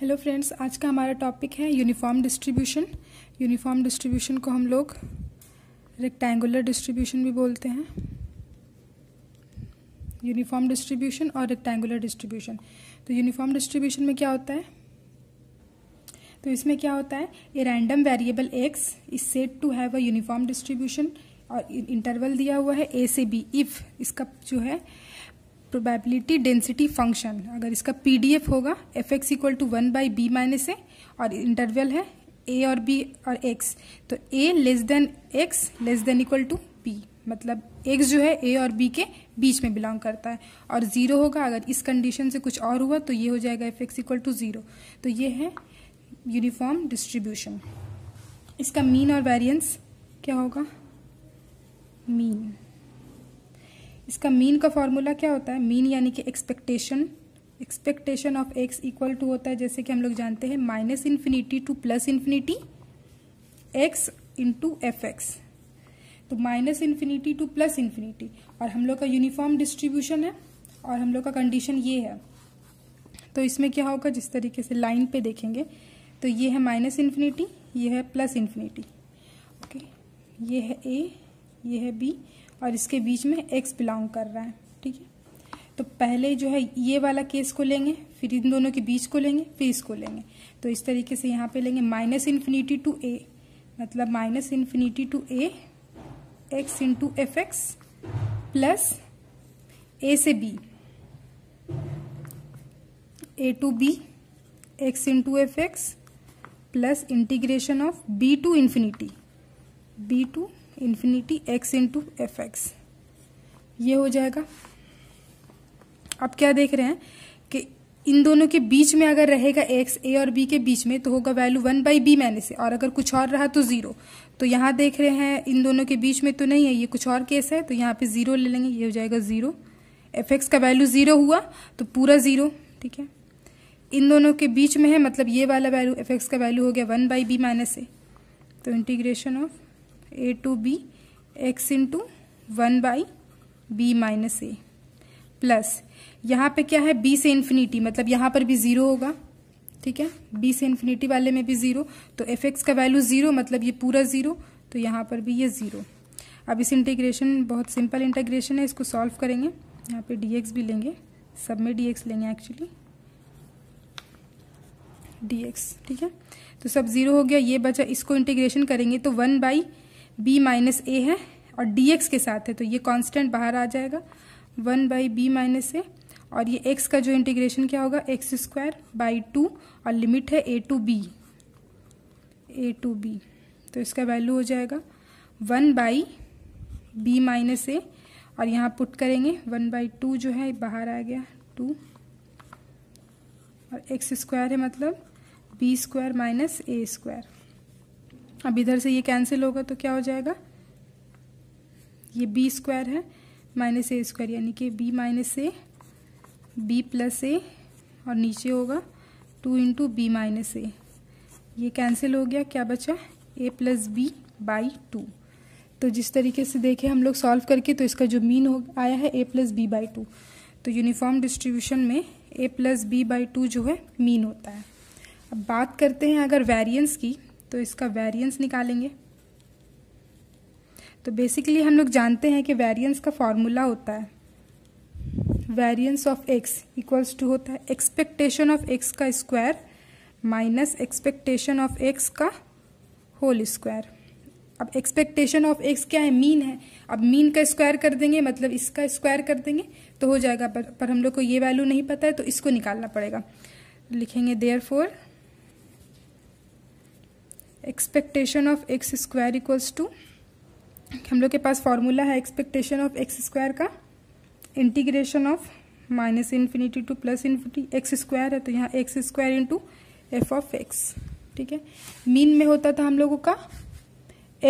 Hello friends, आज का हमारा टॉपिक है यूनिफॉर्म डिस्ट्रीब्यूशन। यूनिफॉर्म डिस्ट्रीब्यूशन को हम लोग रेक्टेंगुलर डिस्ट्रीब्यूशन भी बोलते हैं। यूनिफॉर्म डिस्ट्रीब्यूशन और रेक्टेंगुलर डिस्ट्रीब्यूशन। तो यूनिफॉर्म डिस्ट्रीब्यूशन में क्या होता है, तो इसमें क्या होता है, a random variable x is said to have a uniform distribution और इंटरवल दिया हुआ है ए से बी। इफ इसका जो है प्रोबेबिलिटी डेंसिटी फंक्शन, अगर इसका पीडीएफ होगा fx equal to 1/b minus ए और इंटरवल है a और b और x, तो a less than x less than equal to b, मतलब x जो है a और b के बीच में बिलोंग करता है। और जीरो होगा अगर इस कंडीशन से कुछ और हुआ तो ये हो जाएगा fx इक्वल टू 0। तो ये है यूनिफॉर्म डिस्ट्रीब्यूशन। इसका मीन और वेरियंस क्या होगा, मीन। इसका मीन का फॉर्मूला क्या होता है, मीन यानी कि expectation of x equal to होता है, जैसे कि हम लोग जानते हैं minus infinity to plus infinity x into F x. तो minus infinity to plus infinity, और हम लोग का यूनिफॉर्म डिस्ट्रीब्यूशन है और हम लोग का कंडीशन ये है। तो इसमें क्या होगा, जिस तरीके से लाइन पे देखेंगे तो ये है माइनस इन्फिनिटी, ये है प्लस इन्फिनिटी, ओके, ये है ए, ये है बी और इसके बीच में x बिलोंग कर रहा है, ठीक है। तो पहले जो है ये वाला केस को लेंगे, फिर इन दोनों के बीच को लेंगे, फिर इसको लेंगे। तो इस तरीके से यहाँ पे लेंगे माइनस इन्फिनिटी टू a, मतलब minus infinity to a x into F x plus a से b, a to b x into F x plus integration of b to infinity x into F x, ये हो जाएगा। अब क्या देख रहे हैं कि इन दोनों के बीच में अगर रहेगा x a और b के बीच में तो होगा वैल्यू 1/b मैंने से, और अगर कुछ और रहा तो 0। तो यहाँ देख रहे हैं इन दोनों के बीच में तो नहीं है, ये कुछ और केस है, तो यहाँ पे 0 ले लेंगे, ये हो जाएगा 0। एफ एक्स का वैल्यू 0 हुआ तो पूरा 0, ठीक है। इन दोनों के बीच में है, मतलब ये वाला वैल्यू एफ एक्स का वैल्यू हो गया 1/b माइनस ए, तो integration of A to B x into 1/b minus A plus, यहाँ पर क्या है b से इन्फिनिटी, मतलब यहाँ पर भी 0 होगा, ठीक है, b से इन्फिनिटी वाले में भी 0। तो एफ एक्स का वैल्यू 0, मतलब ये पूरा 0, तो यहाँ पर भी ये 0। अब इस इंटीग्रेशन, बहुत सिंपल इंटीग्रेशन है, इसको सॉल्व करेंगे। यहाँ पे dx भी लेंगे, सब में dx लेंगे, एक्चुअली dx, ठीक है। तो सब 0 हो गया, ये बचा, इसको इंटीग्रेशन करेंगे तो 1/b माइनस ए है और dx के साथ है, तो ये कांस्टेंट बाहर आ जाएगा 1/b माइनस ए। और ये x का जो इंटीग्रेशन क्या होगा, x² बाई 2, और लिमिट है a टू b, तो इसका वैल्यू हो जाएगा 1/b माइनस ए, और यहाँ पुट करेंगे 1/2 जो है बाहर आ गया 2, और x² है, मतलब b² माइनस a²। अब इधर से ये कैंसिल होगा तो क्या हो जाएगा, ये b² है माइनस a², यानी कि b minus a, b plus ए, और नीचे होगा 2 इंटू b माइनस ए, ये कैंसिल हो गया, क्या बचा a प्लस b बाई 2। तो जिस तरीके से देखें हम लोग सॉल्व करके, तो इसका जो मीन हो आया है a प्लस b बाई 2। तो यूनिफॉर्म डिस्ट्रीब्यूशन में a प्लस b बाई 2 जो है मीन होता है। अब बात करते हैं अगर वेरिएंस की, तो इसका वेरिएंस निकालेंगे। तो बेसिकली हम लोग जानते हैं कि वेरिएंस का फॉर्मूला होता है variance of x equals to होता है एक्सपेक्टेशन ऑफ एक्स का square minus expectation of x का होल स्क्वायर। अब एक्सपेक्टेशन ऑफ एक्स क्या है, मीन है। अब मीन का स्क्वायर कर देंगे, मतलब इसका स्क्वायर कर देंगे तो हो जाएगा, पर हम लोग को ये वैल्यू नहीं पता है तो इसको निकालना पड़ेगा। लिखेंगे therefore expectation of x square equals to, हम लोग के पास फॉर्मूला है एक्सपेक्टेशन ऑफ एक्स स्क्वायर का integration of minus infinity to plus infinity, x square है तो यहाँ x² into F of X, ठीक है। मीन में होता था हम लोगों का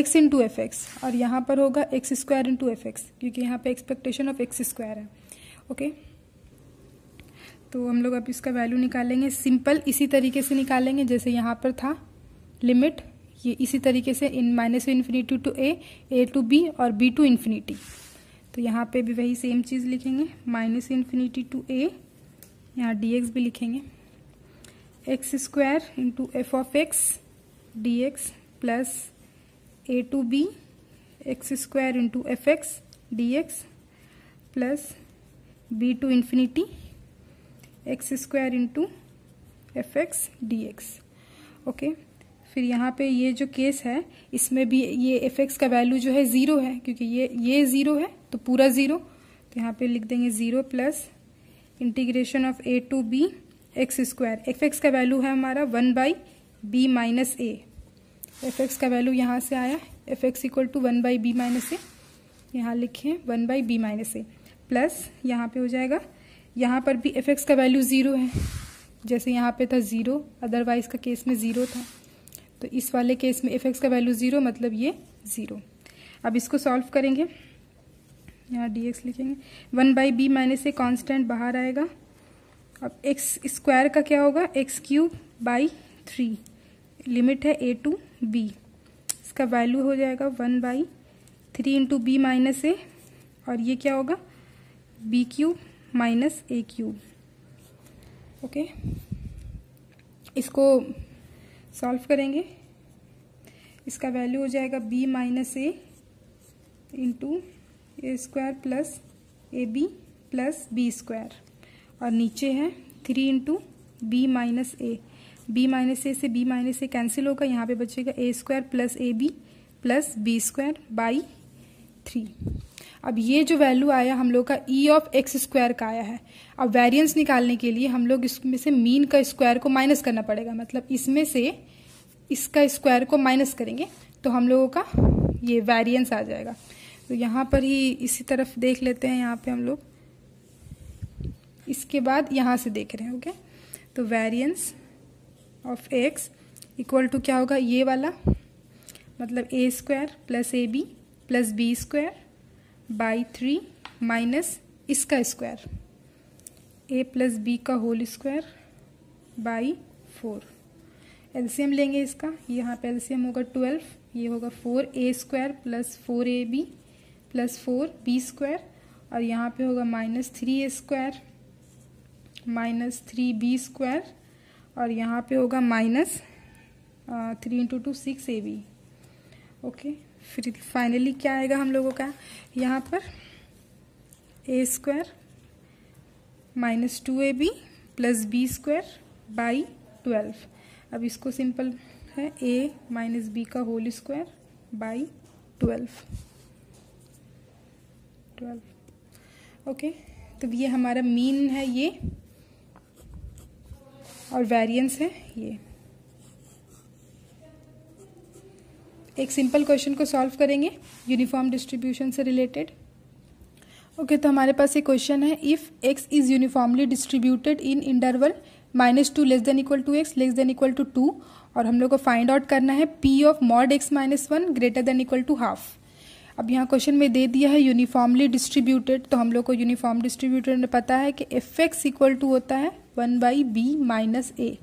x इंटू एफ एक्स, और यहाँ पर होगा x² इंटू एफ एक्स, क्योंकि यहाँ पे एक्सपेक्टेशन ऑफ x² है, ओके। तो हम लोग अब इसका वैल्यू निकालेंगे, सिंपल इसी तरीके से निकालेंगे जैसे यहाँ पर था लिमिट, ये इसी तरीके से इन minus infinity to a to b और b टू इन्फिनिटी। तो यहाँ पे भी वही सेम चीज़ लिखेंगे, माइनस इन्फिनिटी टू a, यहाँ dx भी लिखेंगे, x square into F of x D x plus A to B x square into F x D x plus B to infinity x square into F x D x. Okay, फिर यहाँ पे ये जो case है इसमें भी ये F x का वैल्यू जो है ज़ीरो है, क्योंकि ये ज़ीरो है तो पूरा ज़ीरो. तो यहाँ पे लिख देंगे zero plus integration of A to B x square. F x का वैल्यू है हमारा 1/b माइनस ए. एफ एक्स का वैल्यू यहाँ से आया, F x equal to 1/b minus ए. यहाँ लिखें 1/b माइनस ए प्लस यहाँ पे हो जाएगा, यहाँ पर भी एफ एक्स का वैल्यू ज़ीरो है, जैसे यहाँ पे था ज़ीरो, अदरवाइज का केस में ज़ीरो था. तो इस वाले केस में एफ एक्स का वैल्यू ज़ीरो, मतलब ये ज़ीरो. अब इसको सॉल्व करेंगे, यहाँ डी एक्स लिखेंगे. 1/b माइनस ए कॉन्स्टेंट बाहर आएगा. अब एक्स स्क्वायर का क्या होगा, एक्स क्यूब बाई 3. लिमिट है ए टू बी, इसका वैल्यू हो जाएगा 1/3 इंटू बी माइनस ए, और ये क्या होगा, बी क्यूब माइनस ए क्यूब. ओके, इसको सॉल्व करेंगे. इसका वैल्यू हो जाएगा b minus A into A square plus A B plus B square, और नीचे है 3 इंटू बी माइनस ए. बी माइनस ए से b माइनस ए कैंसिल होगा, यहाँ पे बचेगा ए square plus A B plus B square by 3. अब ये जो वैल्यू आया हम लोग का e ऑफ एक्स स्क्वायर का आया है. अब वेरिएंस निकालने के लिए हम लोग इसमें से मीन का स्क्वायर को माइनस करना पड़ेगा, मतलब इसमें से इसका स्क्वायर को माइनस करेंगे तो हम लोगों का ये वेरिएंस आ जाएगा. तो यहाँ पर ही इसी तरफ देख लेते हैं, यहाँ पे हम लोग इसके बाद यहाँ से देख रहे हैं. ओके, तो variance of x equal to क्या होगा, ये वाला, मतलब a square plus A B plus B square by 3 minus इसका स्क्वायर ए प्लस बी का होल स्क्वायर बाई 4. एलसीएम लेंगे इसका, यहाँ पे एलसीएम होगा 12, ये होगा 4a square plus 4ab plus 4b square, और यहाँ पे होगा minus 3a square minus 3b square, और यहाँ पे होगा माइनस 3 इंटू 2 6ab. ओके, फिर फाइनली क्या आएगा हम लोगों का, यहाँ पर a square minus 2ab plus B square by 12. अब इसको सिंपल है a माइनस बी का होल स्क्वायर बाई 12. ओके, तो ये हमारा मीन है ये, और वेरिएंस है ये. एक सिंपल क्वेश्चन को सॉल्व करेंगे यूनिफॉर्म डिस्ट्रीब्यूशन से रिलेटेड. ओके, तो हमारे पास ये क्वेश्चन है, if x is uniformly distributed in interval -2 less than equal to x less than equal to 2, और हम लोग को फाइंड आउट करना है P of mod x minus 1 greater than equal to half. अब यहाँ क्वेश्चन में दे दिया है यूनिफॉर्मली डिस्ट्रीब्यूटेड, तो हम लोग को यूनिफॉर्म डिस्ट्रीब्यूटेड में पता है कि एफ एक्स इक्वल टू होता है 1/b माइनस ए.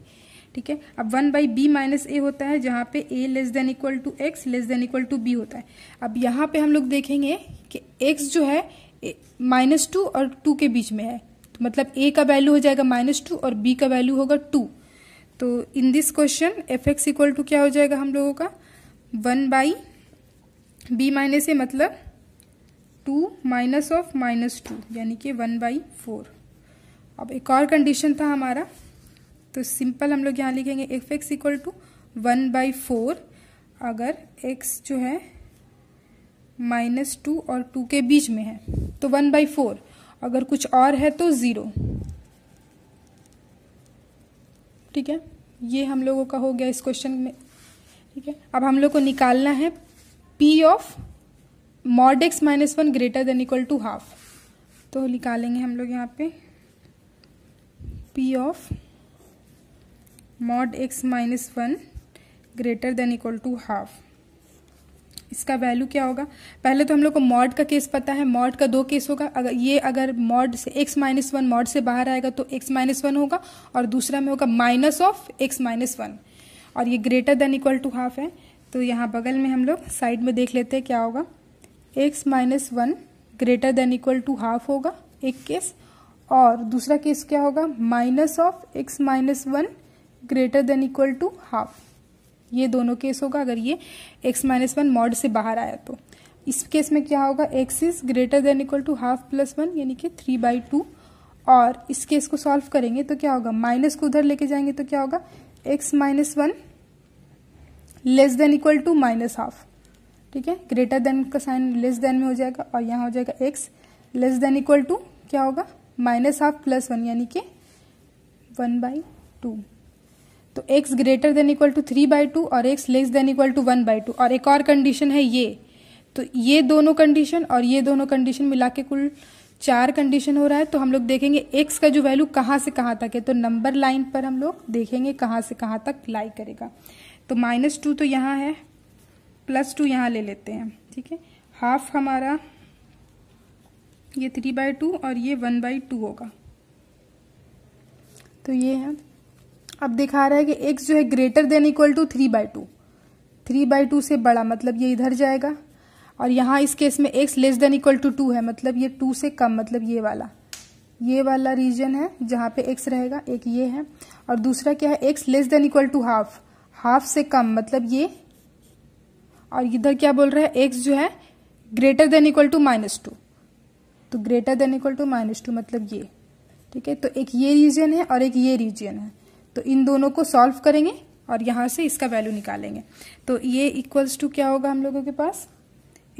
ठीक है, अब 1/b माइनस ए होता है जहाँ पे a less than equal to x less than equal to b होता है. अब यहाँ पे हम लोग देखेंगे कि x जो है -2 और 2 के बीच में है, तो मतलब a का वैल्यू हो जाएगा -2 और b का वैल्यू होगा 2. तो in this question f x equal to क्या हो जाएगा हम लोगों का, 1/b माइनस ए, मतलब 2 माइनस ऑफ -2 यानी कि 1/4. अब एक और कंडीशन था हमारा, तो सिंपल हम लोग यहाँ लिखेंगे एफ एक्स इक्वल टू 1/4 अगर x जो है -2 और 2 के बीच में है तो 1/4, अगर कुछ और है तो 0. ठीक है, ये हम लोगों का हो गया इस क्वेश्चन में. ठीक है, अब हम लोग को निकालना है p of mod x minus 1 greater than equal to half. तो निकालेंगे हम लोग यहाँ पे p of mod x minus 1 greater than equal to half. इसका वैल्यू क्या होगा, पहले तो हम लोग को मॉड का केस पता है, मॉड का 2 केस होगा. अगर मॉड से एक्स माइनस 1 मॉड से बाहर आएगा तो एक्स माइनस 1 होगा, और दूसरा में होगा माइनस ऑफ एक्स माइनस 1, और ये greater than equal to half है. तो यहाँ बगल में हम लोग साइड में देख लेते हैं क्या होगा, x minus 1 greater than equal to half होगा एक केस, और दूसरा केस क्या होगा, minus of x minus 1 greater than equal to half, ये दोनों केस होगा अगर ये x माइनस वन मॉड से बाहर आया तो। इस केस में क्या होगा, x is greater than equal to half plus one यानी कि 3/2, और इस केस को सॉल्व करेंगे तो क्या होगा, माइनस को उधर लेके जाएंगे तो क्या होगा, x minus one less than equal to minus half, ठीक है, ग्रेटर देन का साइन लेस देन में हो जाएगा, और यहाँ हो जाएगा x less than equal to क्या होगा माइनस हाफ प्लस वन यानी कि 1/2। तो x greater than equal to 3/2 और x less than equal to 1/2, और एक और कंडीशन है ये, तो ये दोनों कंडीशन और ये दोनों कंडीशन मिला के कुल 4 कंडीशन हो रहा है। तो हम लोग देखेंगे x का जो वैल्यू कहाँ से कहाँ तक है, तो नंबर लाइन पर हम लोग देखेंगे कहाँ से कहाँ तक लाई करेगा। तो -2 तो यहाँ है, +2 यहाँ ले लेते हैं, ठीक है, हाफ हमारा ये 3/2 और ये 1/2 होगा। तो ये है, अब दिखा रहा है कि x जो है ग्रेटर देन इक्वल टू 3/2, 3/2 से बड़ा मतलब ये इधर जाएगा, और यहाँ इस केस में x less than equal to 2 है मतलब ये 2 से कम, मतलब ये वाला रीजन है जहाँ पे x रहेगा, एक ये है, और दूसरा क्या है x less than equal to half, half से कम मतलब ये, और इधर क्या बोल रहा है x जो है ग्रेटर देन इक्वल टू -2, तो ग्रेटर देन इक्वल टू -2 मतलब ये, ठीक है। तो एक ये रीजन है और एक ये रीजन है, तो इन दोनों को सॉल्व करेंगे और यहाँ से इसका वैल्यू निकालेंगे। तो ये इक्वल्स टू क्या होगा हम लोगों के पास,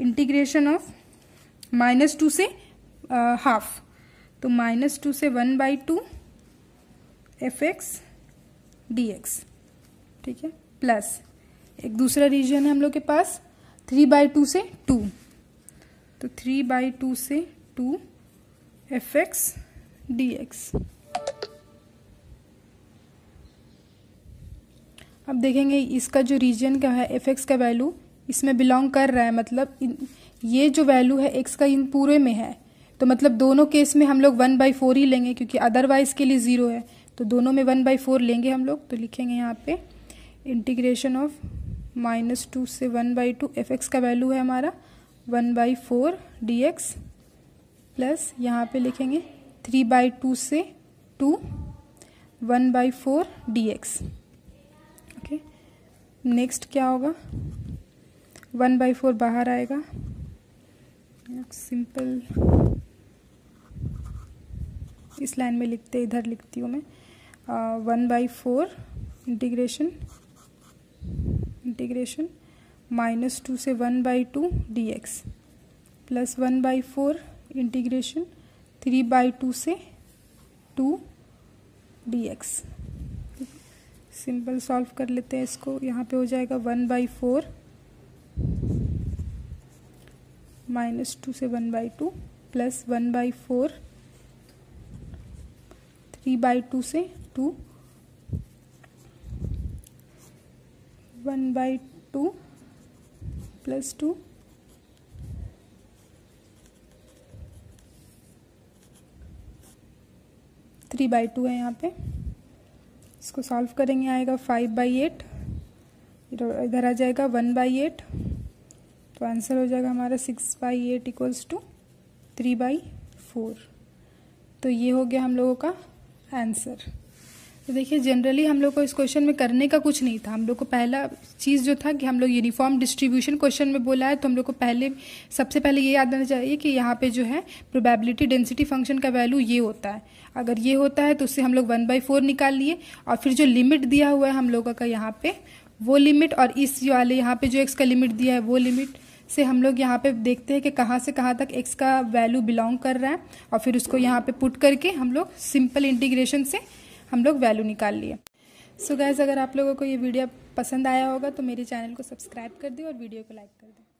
इंटीग्रेशन ऑफ -2 से हाफ, तो -2 से 1/2 fx dx, ठीक है, प्लस एक दूसरा रीजन है हम लोग के पास 3/2 से 2, तो 3/2 से 2 fx dx। अब देखेंगे इसका जो रीजन का है fx का वैल्यू इसमें बिलोंग कर रहा है, मतलब ये जो वैल्यू है x का इन पूरे में है, तो मतलब दोनों केस में हम लोग 1/4 ही लेंगे क्योंकि अदरवाइज के लिए 0 है, तो दोनों में 1/4 लेंगे हम लोग। तो लिखेंगे यहाँ पे इंटीग्रेशन ऑफ -2 से 1/2 fx का वैल्यू है हमारा 1/4 dx, प्लस यहाँ पे लिखेंगे 3/2 से 2 1/4 dx। नेक्स्ट क्या होगा, 1/4 बाहर आएगा, सिंपल इस लाइन में लिखते, इधर लिखती हूँ मैं, 1/4 इंटीग्रेशन -2 से 1/2 dx, प्लस 1/4 इंटीग्रेशन 3/2 से 2 dx। सिंपल सॉल्व कर लेते हैं इसको, यहाँ पे हो जाएगा 1/4 -2 से 1/2 प्लस 1/4 3/2 से 2 1/2 प्लस 2 3/2 है यहाँ पे, इसको सॉल्व करेंगे आएगा 5/8, इधर आ जाएगा 1/8, तो आंसर हो जाएगा हमारा 6/8 इक्वल्स टू 3/4। तो ये हो गया हम लोगों का आंसर। तो देखिए जनरली हम लोग को इस क्वेश्चन में करने का कुछ नहीं था, हम लोग को पहला चीज़ जो था कि हम लोग यूनिफॉर्म डिस्ट्रीब्यूशन क्वेश्चन में बोला है, तो हम लोग को सबसे पहले ये याद रखना चाहिए कि यहाँ पे जो है प्रोबेबिलिटी डेंसिटी फंक्शन का वैल्यू ये होता है, अगर ये होता है तो उससे हम लोग 1/4 निकाल लिए, और फिर जो लिमिट दिया हुआ है हम लोगों का यहाँ पे वो लिमिट, और इस वाले यहाँ पे जो एक्स का लिमिट दिया है वो लिमिट से हम लोग यहाँ पे देखते हैं कि कहाँ से कहाँ तक एक्स का वैल्यू बिलोंग कर रहा है, और फिर उसको यहाँ पे पुट करके हम लोग सिंपल इंटीग्रेशन से हम लोग वैल्यू निकाल लिए। सो गाइस, अगर आप लोगों को ये वीडियो पसंद आया होगा तो मेरे चैनल को सब्सक्राइब कर दें और वीडियो को लाइक कर दें।